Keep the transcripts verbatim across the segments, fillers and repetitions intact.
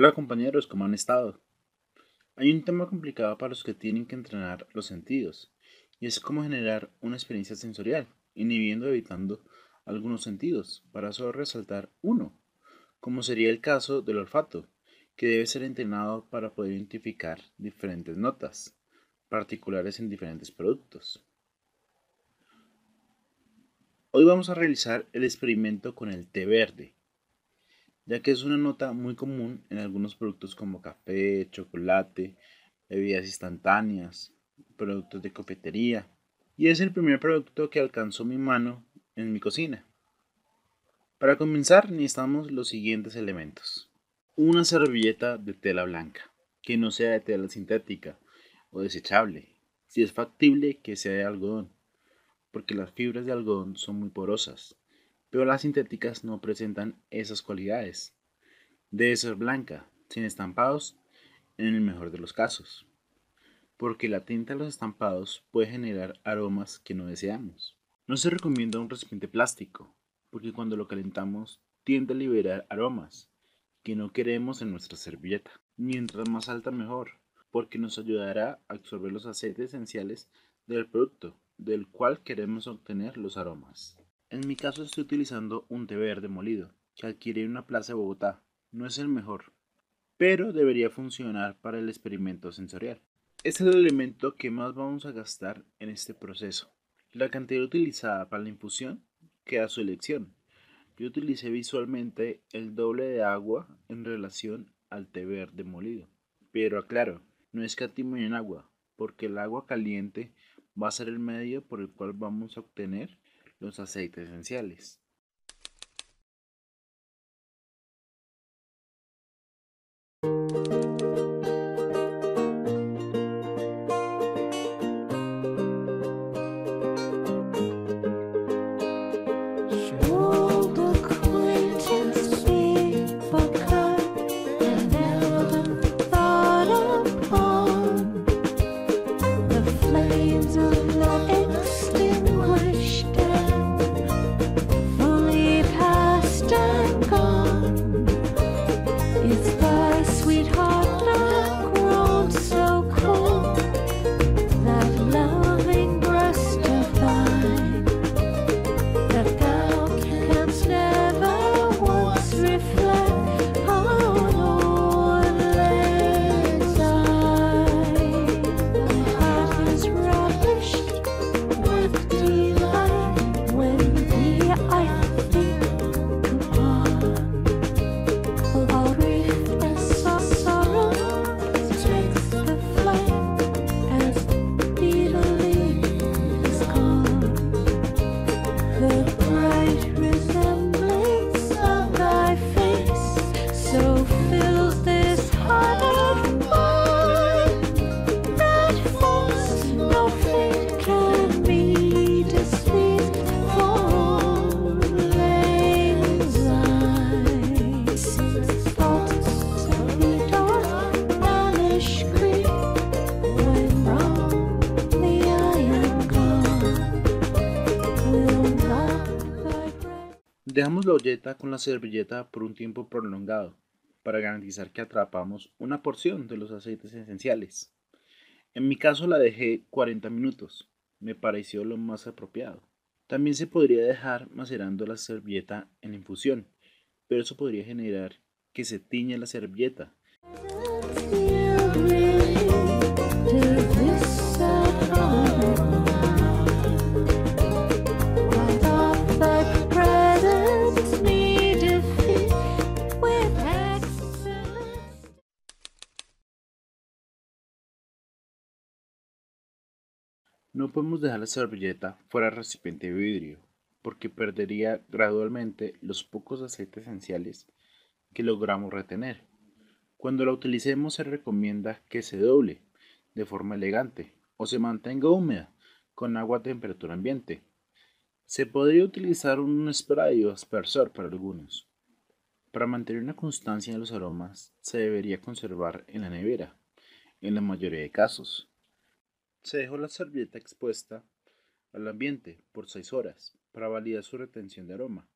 Hola compañeros, ¿cómo han estado? Hay un tema complicado para los que tienen que entrenar los sentidos, y es cómo generar una experiencia sensorial, inhibiendo o evitando algunos sentidos, para solo resaltar uno, como sería el caso del olfato, que debe ser entrenado para poder identificar diferentes notas particulares en diferentes productos. Hoy vamos a realizar el experimento con el té verde, ya que es una nota muy común en algunos productos como café, chocolate, bebidas instantáneas, productos de cafetería. Y es el primer producto que alcanzó mi mano en mi cocina. Para comenzar necesitamos los siguientes elementos. Una servilleta de tela blanca, que no sea de tela sintética o desechable. Si es factible que sea de algodón, porque las fibras de algodón son muy porosas, pero las sintéticas no presentan esas cualidades. Debe ser blanca, sin estampados, en el mejor de los casos, porque la tinta de los estampados puede generar aromas que no deseamos. No se recomienda un recipiente plástico, porque cuando lo calentamos tiende a liberar aromas que no queremos en nuestra servilleta. Mientras más alta mejor, porque nos ayudará a absorber los aceites esenciales del producto, del cual queremos obtener los aromas. En mi caso estoy utilizando un té verde molido, que adquirí en una plaza de Bogotá. No es el mejor, pero debería funcionar para el experimento sensorial. Este es el elemento que más vamos a gastar en este proceso. La cantidad utilizada para la infusión queda a su elección. Yo utilicé visualmente el doble de agua en relación al té verde molido. Pero aclaro, no escatimo en agua, porque el agua caliente va a ser el medio por el cual vamos a obtener los aceites esenciales. Dejamos la olleta con la servilleta por un tiempo prolongado para garantizar que atrapamos una porción de los aceites esenciales. En mi caso la dejé cuarenta minutos, me pareció lo más apropiado. También se podría dejar macerando la servilleta en infusión, pero eso podría generar que se tiña la servilleta. No podemos dejar la servilleta fuera del recipiente de vidrio, porque perdería gradualmente los pocos aceites esenciales que logramos retener. Cuando la utilicemos se recomienda que se doble de forma elegante o se mantenga húmeda con agua a temperatura ambiente. Se podría utilizar un spray o aspersor para algunos. Para mantener una constancia de los aromas se debería conservar en la nevera, en la mayoría de casos. Se dejó la servilleta expuesta al ambiente por seis horas para validar su retención de aroma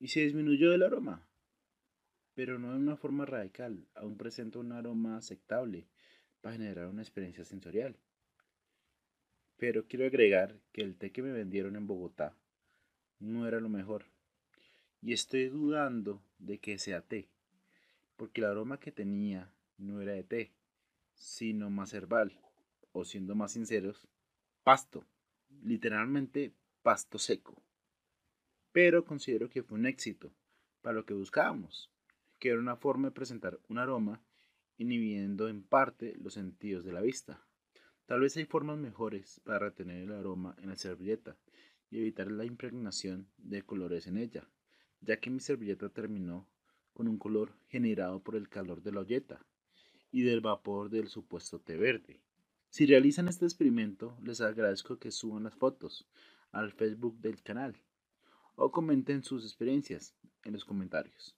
y se disminuyó el aroma. pero no de una forma radical, aún presenta un aroma aceptable para generar una experiencia sensorial. Pero quiero agregar que el té que me vendieron en Bogotá no era lo mejor, y estoy dudando de que sea té, porque el aroma que tenía no era de té, sino más herbal, o siendo más sinceros, pasto, literalmente pasto seco. Pero considero que fue un éxito para lo que buscábamos, que era una forma de presentar un aroma inhibiendo en parte los sentidos de la vista. Tal vez hay formas mejores para retener el aroma en la servilleta y evitar la impregnación de colores en ella, ya que mi servilleta terminó con un color generado por el calor de la olleta y del vapor del supuesto té verde. Si realizan este experimento, les agradezco que suban las fotos al Facebook del canal o comenten sus experiencias en los comentarios.